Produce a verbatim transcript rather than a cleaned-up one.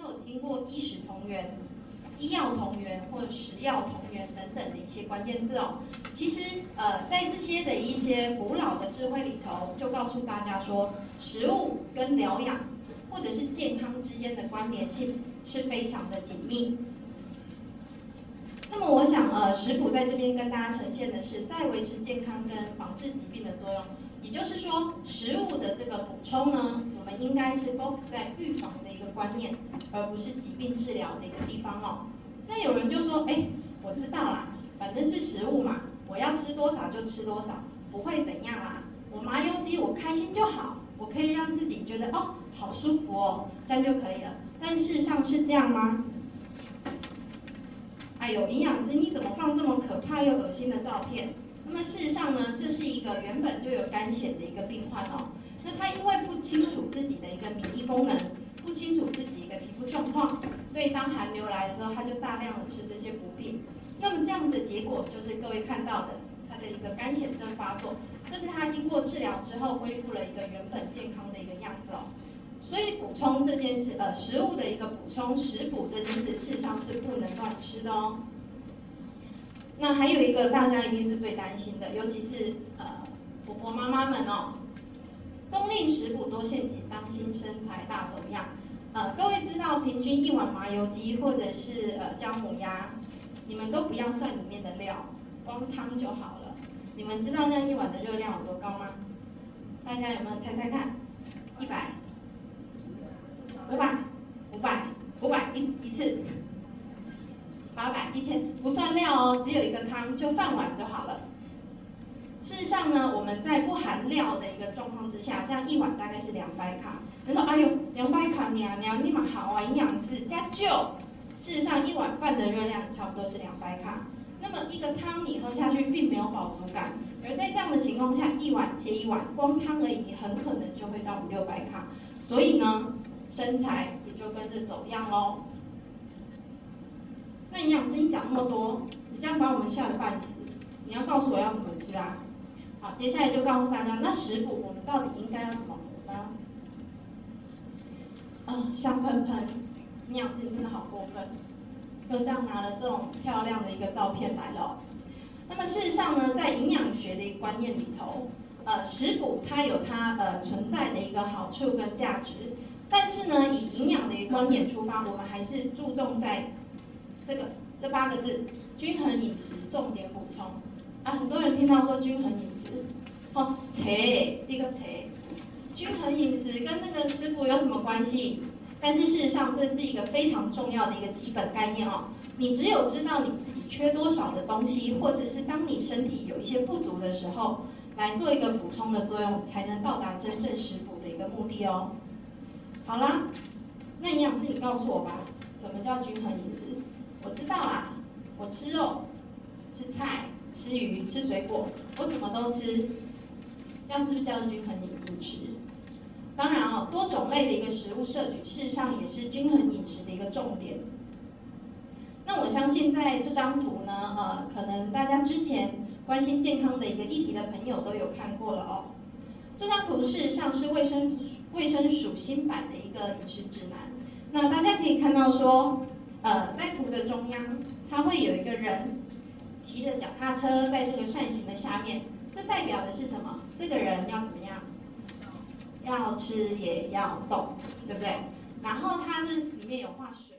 都有听过医食同源、医药同源或食药同源等等的一些关键字哦。其实呃，在这些的一些古老的智慧里头，就告诉大家说，食物跟疗养或者是健康之间的关联性是非常的紧密。那么我想呃，食谱在这边跟大家呈现的是在维持健康跟防治疾病的作用。也就是说，食物的这个补充呢，我们应该是 focus 在预防的一个观念，而不是疾病治疗的一个地方哦。那有人就说，哎，我知道啦，反正是食物嘛，我要吃多少就吃多少，不会怎样啦。我麻油鸡我开心就好，我可以让自己觉得哦，好舒服哦，这样就可以了。但事实上是这样吗？哎呦，营养师你怎么放这么可怕又恶心的照片？那么事实上呢，这是一个原本就有肝炎的一个病患哦。那他因为不清楚自己的一个免疫功能，不清楚自己一个皮肤状况，所以当寒流来的时候，他就大量的吃这些补品。那么这样的结果就是各位看到的，他的一个肝炎症发作。这是他经过治疗之后恢复了一个原本健康的一个样子哦。所以补充这件事，呃，食物的一个补充，食补这件事，事实上是不能乱吃的哦。那还有一个大家一定是最担心的，尤其是呃婆婆妈妈们哦，冬令食补多陷阱，当心身材大走样。呃，各位知道平均一碗麻油鸡或者是呃姜母鸭，你们都不要算里面的料，光汤就好了。你们知道那一碗的热量有多高吗？大家有没有猜猜看？一百、五百、五百、五百一一次。八百一千不算料哦，只有一个汤就饭碗就好了。事实上呢，我们在不含料的一个状况之下，这样一碗大概是两百卡。你说，哎呦，两百卡娘娘你嘛好啊，营养师加酒。事实上，一碗饭的热量差不多是两百卡。那么一个汤你喝下去并没有饱足感，而在这样的情况下，一碗接一碗，光汤而已，很可能就会到五六百卡。所以呢，身材也就跟着走样喽。那营养师你讲那么多，你这样把我们吓得半死，你要告诉我要怎么吃啊？好，接下来就告诉大家，那食补我们到底应该要怎么补呢？啊、呃，香喷喷，营养师你真的好过分，又这样拿了这种漂亮的一个照片来了。那么事实上呢，在营养学的一个观念里头，呃，食补它有它呃存在的一个好处跟价值，但是呢，以营养的一个观点出发，我们还是注重在这个这八个字，均衡饮食，重点补充啊！很多人听到说均衡饮食，哦，切，一个切，均衡饮食跟那个食补有什么关系？但是事实上，这是一个非常重要的一个基本概念哦。你只有知道你自己缺多少的东西，或者是当你身体有一些不足的时候，来做一个补充的作用，才能到达真正食补的一个目的哦。好啦，那营养师你告诉我吧，什么叫均衡饮食？我知道啦，我吃肉、吃菜、吃鱼、吃水果，我什么都吃，这样是不是叫均衡饮食？当然哦，多种类的一个食物摄取，事实上也是均衡饮食的一个重点。那我相信在这张图呢，呃，可能大家之前关心健康的一个议题的朋友都有看过了哦。这张图事实上是卫生卫生署新版的一个饮食指南。那大家可以看到说，呃，在图的中央，它会有一个人骑着脚踏车，在这个扇形的下面，这代表的是什么？这个人要怎么样？要吃也要动，对不对？然后它这里面有画水。